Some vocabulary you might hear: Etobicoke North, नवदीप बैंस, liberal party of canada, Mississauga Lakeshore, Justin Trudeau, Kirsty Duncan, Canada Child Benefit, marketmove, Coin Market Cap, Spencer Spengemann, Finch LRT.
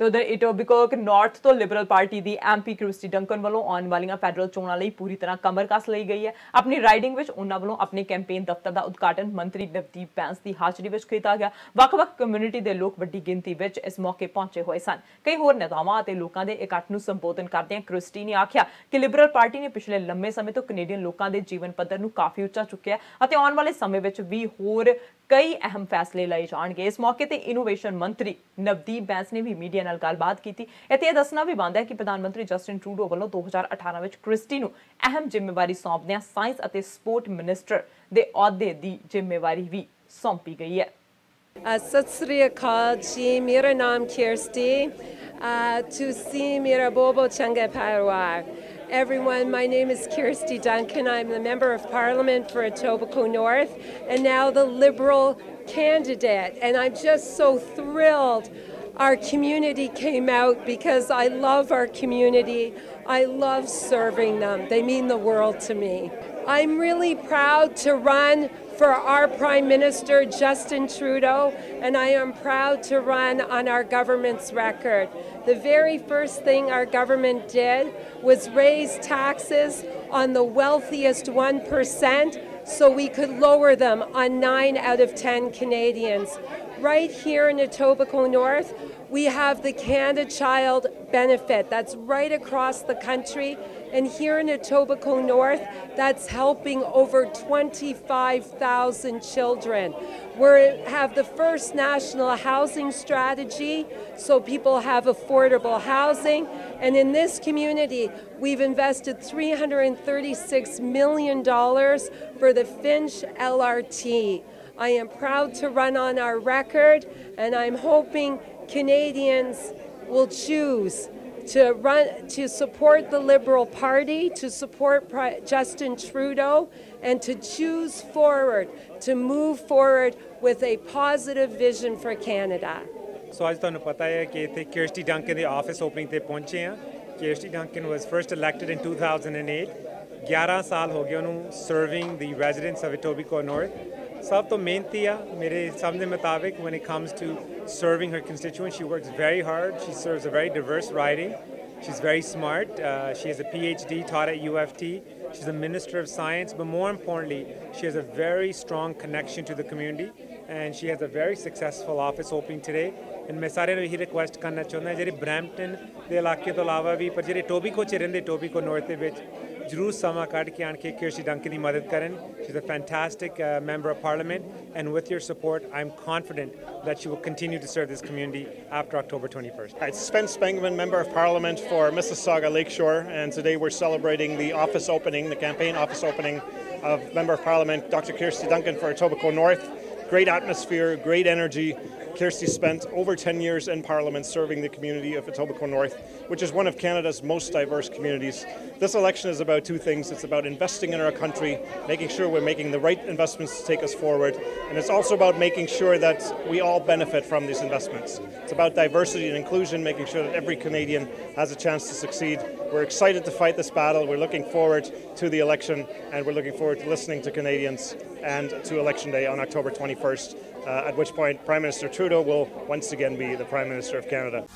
तो उधर Etobicoke North तो लिबरल पार्टी दी MP किर्स्टी डंकन वालों आने वाली फैडरल चोणा पूरी तरह कमर कस ली गई है। अपनी राइडिंग विच उन्हां वालों अपने कैंपेन दफ्तर का उद्घाटन मंत्री नवदीप बैंस की हाजरी में किया गया। वख-वख कम्यूनिटी के लोग बड़ी गिनती में इस मौके पहुंचे हुए सन। कई होर नेतावां ते लोकां दे इकट्ठ नूं संबोधन करदियां किर्स्टी ने आखिया कि लिबरल पार्टी ने पिछले लंबे समय तो कनेडियन लोगों के जीवन पद्धर नूं काफ़ी उच्चा चुक्या और आने वाले समय में भी होर कई अहम फैसले लए जाएंगे। इस मौके पर इनोवेशन मंत्री नवदीप बैंस ने भी मीडिया नाल गलबात की। यह दसना भी बनता है कि प्रधानमंत्री जस्टिन ट्रूडो वालों 2018 में किर्स्टी नूं अहम जिम्मेवारी सौंपदियां साइंस और स्पोर्ट मिनिस्टर दे अहुदे की जिम्मेवारी भी सौंपी गई है। सत श्री अकाल जी, मेरा नाम किर्स्टी। तुसी मेरा बोबो चंगे परिवार। Everyone, my name is Kirsty Duncan. I'm the Member of Parliament for Etobicoke North and now the Liberal candidate. And I'm just so thrilled our community came out because I love our community. I love serving them. They mean the world to me. I'm really proud to run for our Prime Minister, Justin Trudeau, and I am proud to run on our government's record. The very first thing our government did was raise taxes on the wealthiest 1% so we could lower them on 9 out of 10 Canadians. Right here in Etobicoke North, we have the Canada Child Benefit. That's right across the country. And here in Etobicoke North, that's helping over 25,000 children. We have the first national housing strategy, so people have affordable housing. And in this community, we've invested $336 million for the Finch LRT. I am proud to run on our record, and I'm hoping Canadians will choose to support the Liberal Party, to support Justin Trudeau, and to choose forward, to move forward with a positive vision for Canada. So as you know, Kirsty Duncan the office opening they reached. Kirsty Duncan was first elected in 2008. 11 saal ho gaye unhon serving the residents of Etobicoke North. Sab to mehnti hai mere samne mutabik when it comes to serving her constituents. She works very hard. She serves a very diverse riding. She's very smart. She has a PhD taught at UFT. She's a Minister of Science, but more importantly, she has a very strong connection to the community, and she has a very successful office opening today. And main sare nu hi request karna chahunda jehde Brampton de ilake to ilawa vi par jehde Etobicoke ch rehnde Etobicoke North de vich जरूर समा काट के आके Kirsty Duncan की मदद करें। She's a fantastic member of parliament, and with your support, I'm confident that she will continue to serve this community after October 21st. It's Spencer Spengemann, member of parliament for Mississauga Lakeshore, and today we're celebrating the office opening, the campaign office opening of member of parliament Dr. Kirsty Duncan for Etobicoke North. Great atmosphere, great energy. Kirsty spent over 10 years in Parliament serving the community of Etobicoke North, which is one of Canada's most diverse communities. This election is about two things. It's about investing in our country, making sure we're making the right investments to take us forward, and it's also about making sure that we all benefit from these investments. It's about diversity and inclusion, making sure that every Canadian has a chance to succeed. We're excited to fight this battle. We're looking forward to the election, and we're looking forward to listening to Canadians and to Election Day on October 21st. At which point Prime Minister Trudeau will once again be the Prime Minister of Canada.